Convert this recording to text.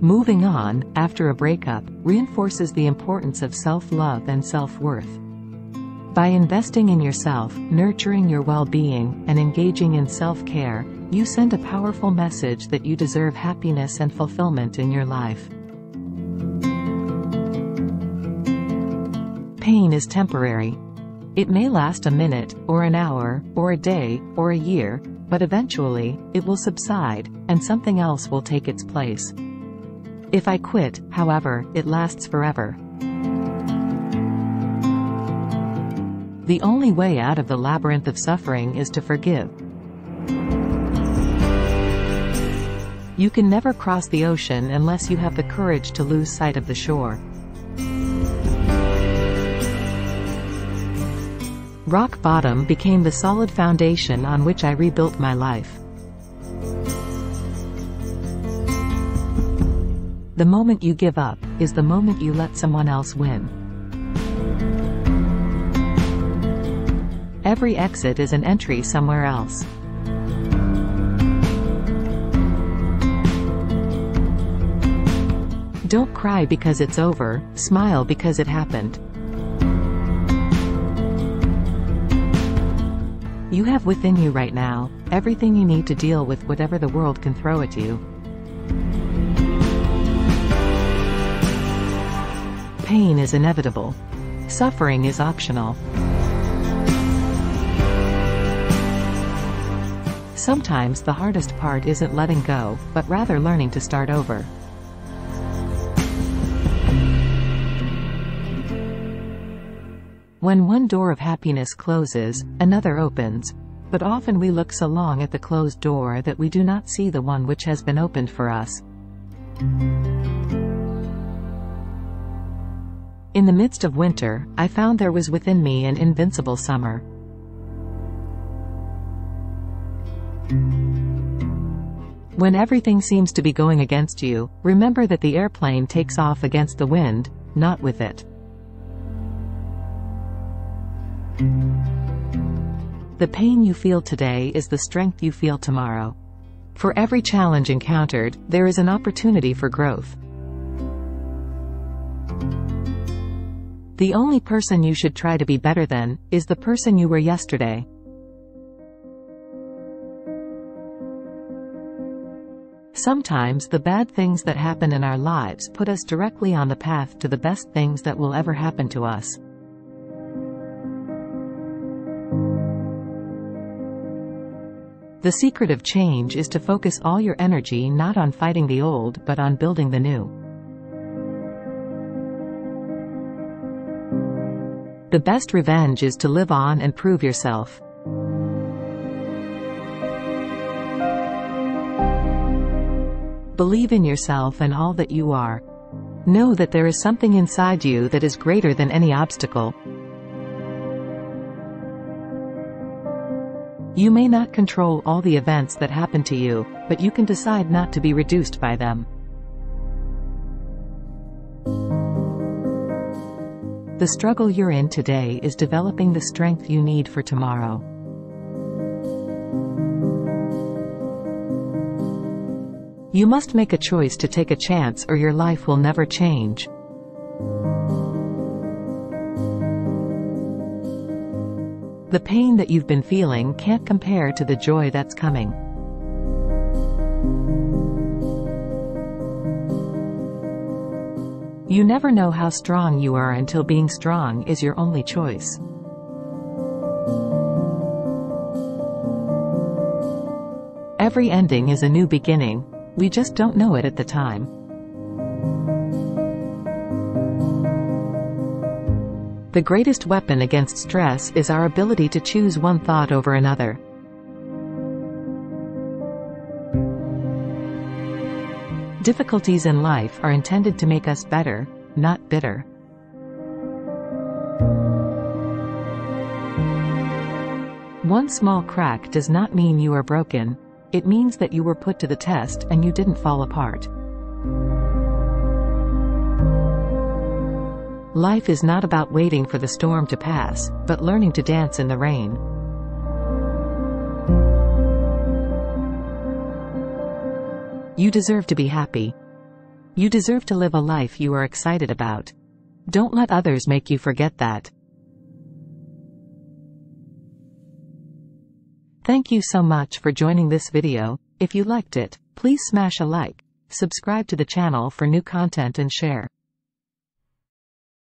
Moving on after a breakup reinforces the importance of self-love and self-worth. By investing in yourself, nurturing your well-being, and engaging in self-care, you send a powerful message that you deserve happiness and fulfillment in your life. Pain is temporary. It may last a minute, or an hour, or a day, or a year, but eventually, it will subside, and something else will take its place. If I quit, however, it lasts forever. The only way out of the labyrinth of suffering is to forgive. You can never cross the ocean unless you have the courage to lose sight of the shore. Rock bottom became the solid foundation on which I rebuilt my life. The moment you give up is the moment you let someone else win. Every exit is an entry somewhere else. Don't cry because it's over, smile because it happened. You have within you right now everything you need to deal with whatever the world can throw at you. Pain is inevitable. Suffering is optional. Sometimes the hardest part isn't letting go, but rather learning to start over. When one door of happiness closes, another opens. But often we look so long at the closed door that we do not see the one which has been opened for us. In the midst of winter, I found there was within me an invincible summer. When everything seems to be going against you, remember that the airplane takes off against the wind, not with it. The pain you feel today is the strength you feel tomorrow. For every challenge encountered, there is an opportunity for growth. The only person you should try to be better than is the person you were yesterday. Sometimes the bad things that happen in our lives put us directly on the path to the best things that will ever happen to us. The secret of change is to focus all your energy not on fighting the old but on building the new. The best revenge is to live on and prove yourself. Believe in yourself and all that you are. Know that there is something inside you that is greater than any obstacle. You may not control all the events that happen to you, but you can decide not to be reduced by them. The struggle you're in today is developing the strength you need for tomorrow. You must make a choice to take a chance or your life will never change. The pain that you've been feeling can't compare to the joy that's coming. You never know how strong you are until being strong is your only choice. Every ending is a new beginning. We just don't know it at the time. The greatest weapon against stress is our ability to choose one thought over another. Difficulties in life are intended to make us better, not bitter. One small crack does not mean you are broken. It means that you were put to the test and you didn't fall apart. Life is not about waiting for the storm to pass, but learning to dance in the rain. You deserve to be happy. You deserve to live a life you are excited about. Don't let others make you forget that. Thank you so much for joining this video. If you liked it, please smash a like, subscribe to the channel for new content and share.